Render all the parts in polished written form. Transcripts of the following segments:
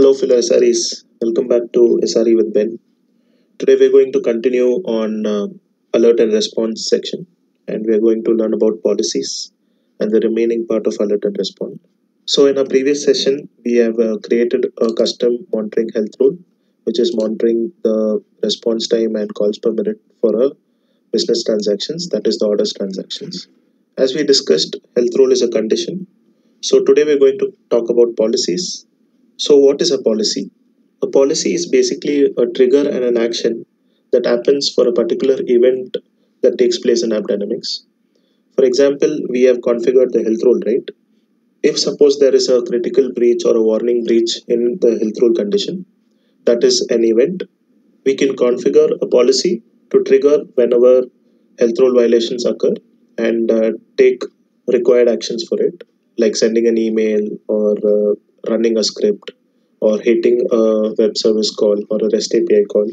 Hello fellow SREs, welcome back to SRE with Ben. Today we're going to continue on alert and response section, and we're going to learn about policies and the remaining part of alert and respond. So in our previous session, we have created a custom monitoring health rule, which is monitoring the response time and calls per minute for a business transactions, that is the orders transactions. As we discussed, health rule is a condition. So today we're going to talk about policies. So what is a policy? A policy is basically a trigger and an action that happens for a particular event that takes place in AppDynamics. For example, we have configured the health rule, right? If suppose there is a critical breach or a warning breach in the health rule condition, that is an event, we can configure a policy to trigger whenever health rule violations occur and take required actions for it, like sending an email or running a script or hitting a web service call or a REST API call,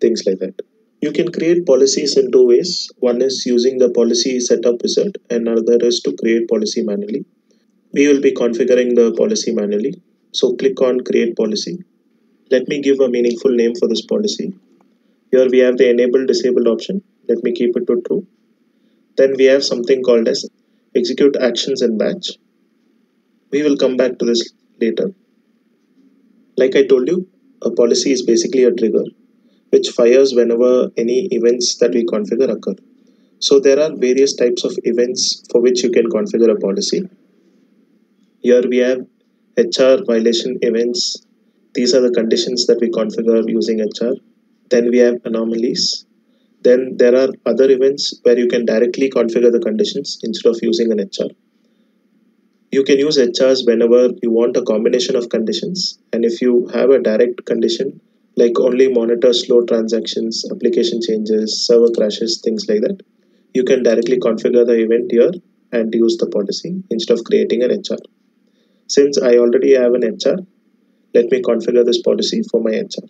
things like that. You can create policies in two ways. One is using the policy setup wizard and another is to create policy manually. We will be configuring the policy manually. So click on create policy. Let me give a meaningful name for this policy. Here we have the enable disable option. Let me keep it to true. Then we have something called as execute actions in batch. We will come back to this later. Like I told you, a policy is basically a trigger which fires whenever any events that we configure occur. So there are various types of events for which you can configure a policy. Here we have HR violation events. These are the conditions that we configure using HR. Then we have anomalies. Then there are other events where you can directly configure the conditions instead of using an HR. You can use HRs whenever you want a combination of conditions, and if you have a direct condition like only monitor slow transactions, application changes, server crashes, things like that, you can directly configure the event here and use the policy instead of creating an HR. Since I already have an HR, let me configure this policy for my HR.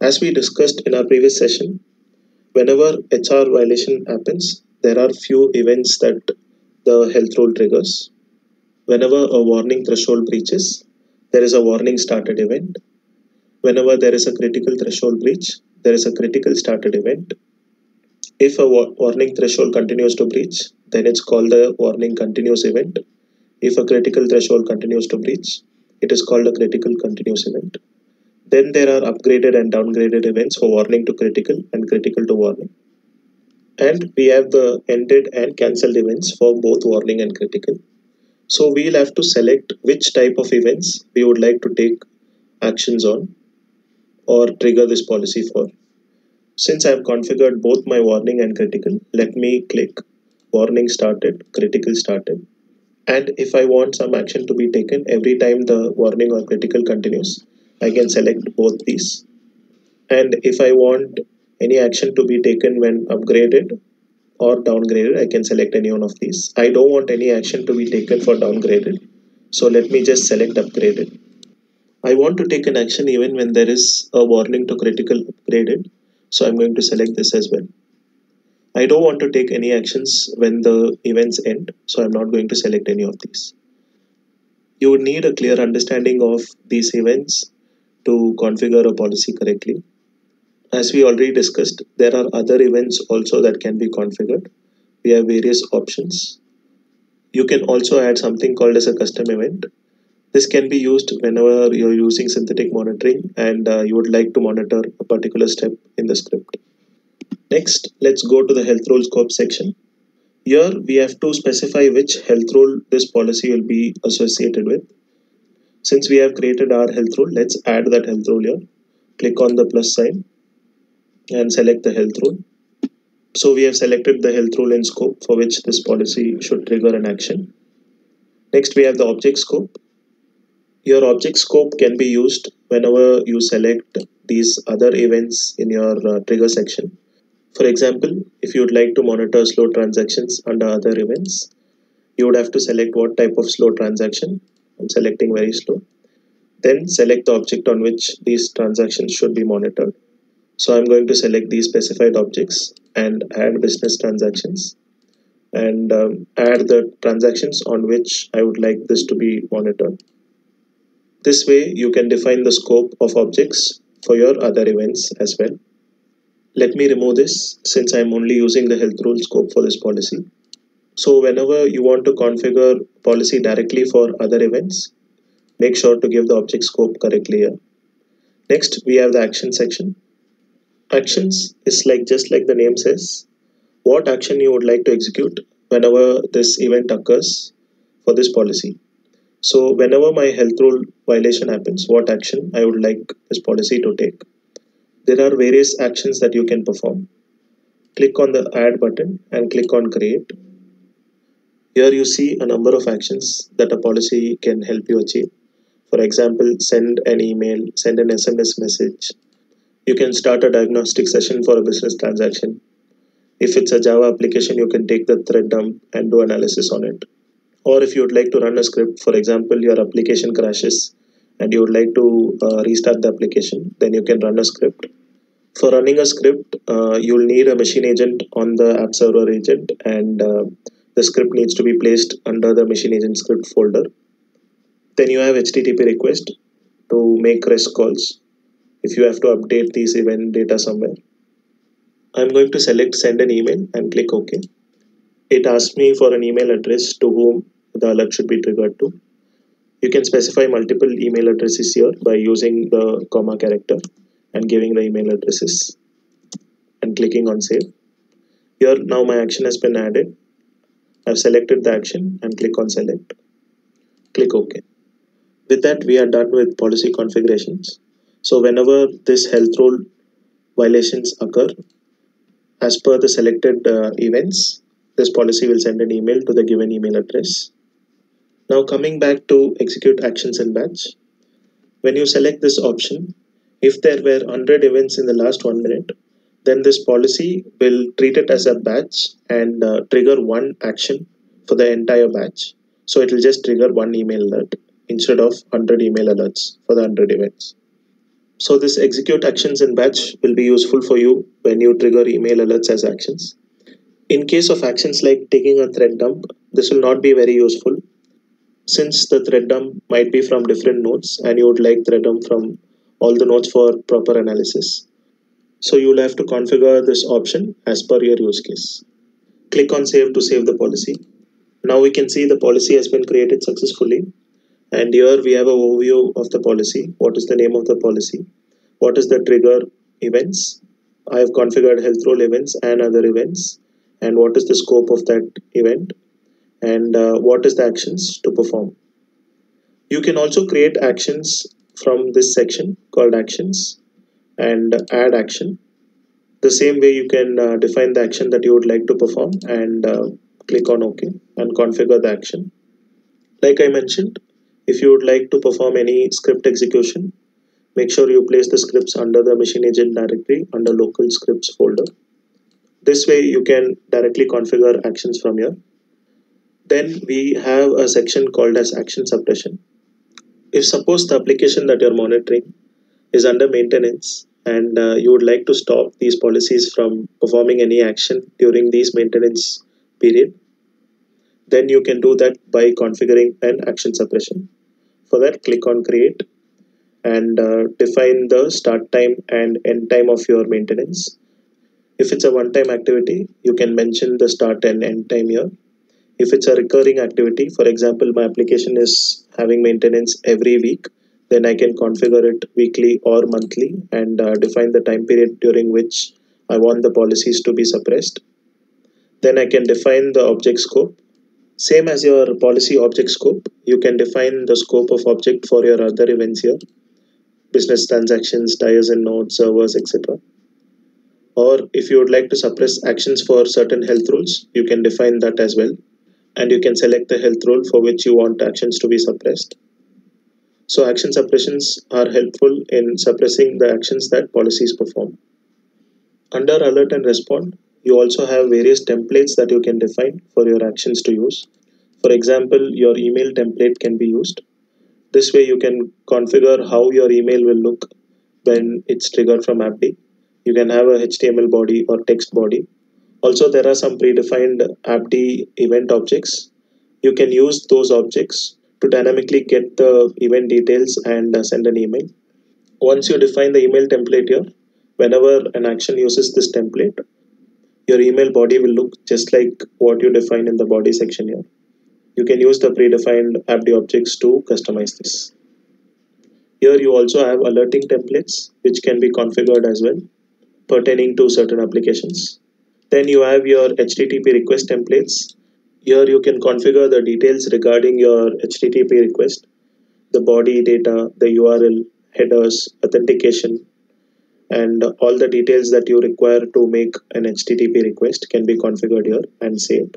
As we discussed in our previous session, whenever HR violation happens, there are few events that the health rule triggers. Whenever a warning threshold breaches, there is a warning started event. Whenever there is a critical threshold breach, there is a critical started event. If a warning threshold continues to breach, then it's called the warning continuous event. If a critical threshold continues to breach, it is called a critical continuous event. Then there are upgraded and downgraded events for warning to critical and critical to warning. And we have the ended and cancelled events for both warning and critical. So we'll have to select which type of events we would like to take actions on or trigger this policy for. Since I've configured both my warning and critical, let me click warning started, critical started. And if I want some action to be taken every time the warning or critical continues, I can select both these. And if I want any action to be taken when upgraded or downgraded, I can select any one of these. I don't want any action to be taken for downgraded, so let me just select upgraded. I want to take an action even when there is a warning to critical upgraded, so I'm going to select this as well. I don't want to take any actions when the events end, so I'm not going to select any of these. You would need a clear understanding of these events to configure a policy correctly. As we already discussed, there are other events also that can be configured. We have various options. You can also add something called as a custom event. This can be used whenever you're using synthetic monitoring and you would like to monitor a particular step in the script. Next, let's go to the health rule scope section. Here we have to specify which health rule this policy will be associated with. Since we have created our health rule, let's add that health rule here. Click on the plus sign and select the health rule. So we have selected the health rule and scope for which this policy should trigger an action. Next we have the object scope. Your object scope can be used whenever you select these other events in your trigger section. For example, if you would like to monitor slow transactions under other events, you would have to select what type of slow transaction. I'm selecting very slow. Then select the object on which these transactions should be monitored. So I'm going to select these specified objects and add business transactions and add the transactions on which I would like this to be monitored. This way you can define the scope of objects for your other events as well. Let me remove this since I'm only using the health rule scope for this policy. So whenever you want to configure policy directly for other events, make sure to give the object scope correctly here. Next, we have the action section. Actions is like just like the name says, what action you would like to execute whenever this event occurs for this policy. So whenever my health rule violation happens, what action I would like this policy to take. There are various actions that you can perform. Click on the add button and click on create. Here you see a number of actions that a policy can help you achieve. For example, send an email, send an SMS message. You can start a diagnostic session for a business transaction. If it's a Java application, you can take the thread dump and do analysis on it. Or if you would like to run a script, for example, your application crashes and you would like to restart the application, then you can run a script. For running a script, you'll need a machine agent on the app server agent, and the script needs to be placed under the machine agent script folder. Then you have HTTP request to make REST calls if you have to update these event data somewhere. I'm going to select send an email and click OK. It asks me for an email address to whom the alert should be triggered to. You can specify multiple email addresses here by using the comma character and giving the email addresses and clicking on save. Here now my action has been added. I've selected the action and click on select. Click OK. With that, we are done with policy configurations. So whenever this health rule violations occur, as per the selected events, this policy will send an email to the given email address. Now coming back to execute actions in batch. When you select this option, if there were 100 events in the last 1 minute, then this policy will treat it as a batch and trigger one action for the entire batch. So it will just trigger one email alert instead of 100 email alerts for the 100 events. So this execute actions in batch will be useful for you when you trigger email alerts as actions. In case of actions like taking a thread dump, this will not be very useful since the thread dump might be from different nodes and you would like thread dump from all the nodes for proper analysis. So you will have to configure this option as per your use case. Click on save to save the policy. Now we can see the policy has been created successfully. And here we have an overview of the policy. What is the name of the policy? What is the trigger events? I have configured health rule events and other events. And what is the scope of that event? And what is the actions to perform? You can also create actions from this section called actions and add action. The same way you can define the action that you would like to perform and click on OK and configure the action. Like I mentioned, if you would like to perform any script execution, make sure you place the scripts under the machine agent directory under local scripts folder. This way you can directly configure actions from here. Then we have a section called as action suppression. If suppose the application that you're monitoring is under maintenance and you would like to stop these policies from performing any action during these maintenance period, then you can do that by configuring an action suppression. For that, click on create and define the start time and end time of your maintenance. If it's a one-time activity, you can mention the start and end time here. If it's a recurring activity, for example, my application is having maintenance every week, then I can configure it weekly or monthly and define the time period during which I want the policies to be suppressed. Then I can define the object scope. Same as your policy object scope, you can define the scope of object for your other events here. Business transactions, tiers and nodes, servers, etc. Or if you would like to suppress actions for certain health rules, you can define that as well. And you can select the health rule for which you want actions to be suppressed. So action suppressions are helpful in suppressing the actions that policies perform. Under alert and respond, you also have various templates that you can define for your actions to use. For example, your email template can be used. This way you can configure how your email will look when it's triggered from Apti. You can have a HTML body or text body. Also, there are some predefined Apti event objects. You can use those objects to dynamically get the event details and send an email. Once you define the email template here, whenever an action uses this template, your email body will look just like what you define in the body section here. You can use the predefined Apti objects to customize this. Here you also have alerting templates, which can be configured as well, pertaining to certain applications. Then you have your HTTP request templates. Here you can configure the details regarding your HTTP request, the body data, the URL, headers, authentication, and all the details that you require to make an HTTP request can be configured here and saved.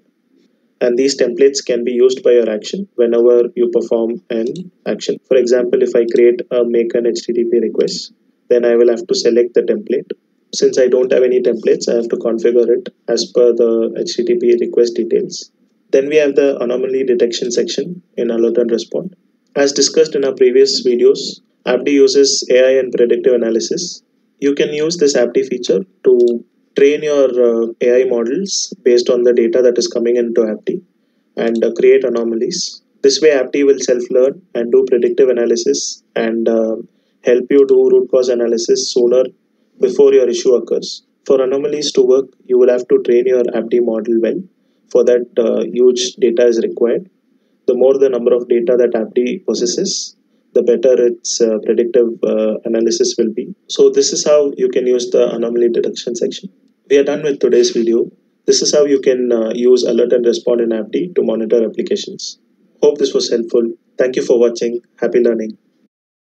And these templates can be used by your action whenever you perform an action. For example, if I create a make an HTTP request, then I will have to select the template. Since I don't have any templates, I have to configure it as per the HTTP request details. Then we have the anomaly detection section in alert and respond. As discussed in our previous videos, Apti uses AI and predictive analysis. You can use this Apti feature to train your AI models based on the data that is coming into Apti and create anomalies. This way Apti will self-learn and do predictive analysis and help you do root cause analysis sooner before your issue occurs. For anomalies to work, you will have to train your Apti model well. For that, huge data is required. The more the number of data that Apti possesses, the better its predictive analysis will be. So this is how you can use the anomaly detection section. We are done with today's video. This is how you can use alert and respond in Apti to monitor applications. Hope this was helpful. Thank you for watching. Happy learning.